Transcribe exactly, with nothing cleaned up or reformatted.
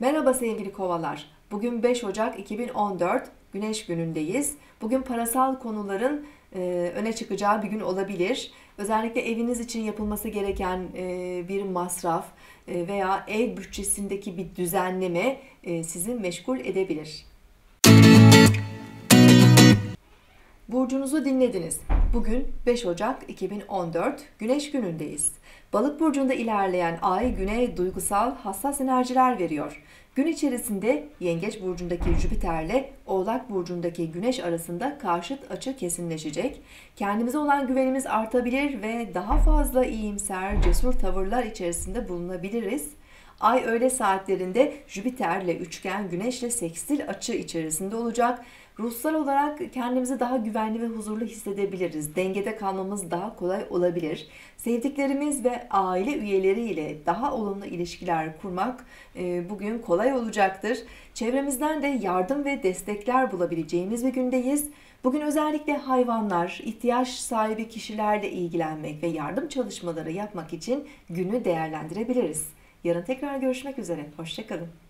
Merhaba sevgili kovalar. Bugün beş Ocak iki bin on dört Güneş günündeyiz. Bugün parasal konuların e, öne çıkacağı bir gün olabilir. Özellikle eviniz için yapılması gereken e, bir masraf e, veya ev bütçesindeki bir düzenleme e, sizi meşgul edebilir. Burcunuzu dinlediniz. Bugün beş Ocak iki bin on dört Güneş günündeyiz. Balık burcunda ilerleyen ay Güney duygusal hassas enerjiler veriyor. Gün içerisinde Yengeç burcundaki Jüpiter'le Oğlak burcundaki Güneş arasında karşıt açı kesinleşecek. Kendimize olan güvenimiz artabilir ve daha fazla iyimser, cesur tavırlar içerisinde bulunabiliriz. Ay öğle saatlerinde Jüpiter'le üçgen, Güneş'le sekstil açı içerisinde olacak. Ruhsal olarak kendimizi daha güvenli ve huzurlu hissedebiliriz. Dengede kalmamız daha kolay olabilir. Sevdiklerimiz ve aile üyeleriyle daha olumlu ilişkiler kurmak bugün kolay olacaktır. Çevremizden de yardım ve destekler bulabileceğimiz bir gündeyiz. Bugün özellikle hayvanlar, ihtiyaç sahibi kişilerle ilgilenmek ve yardım çalışmaları yapmak için günü değerlendirebiliriz. Yarın tekrar görüşmek üzere. Hoşça kalın.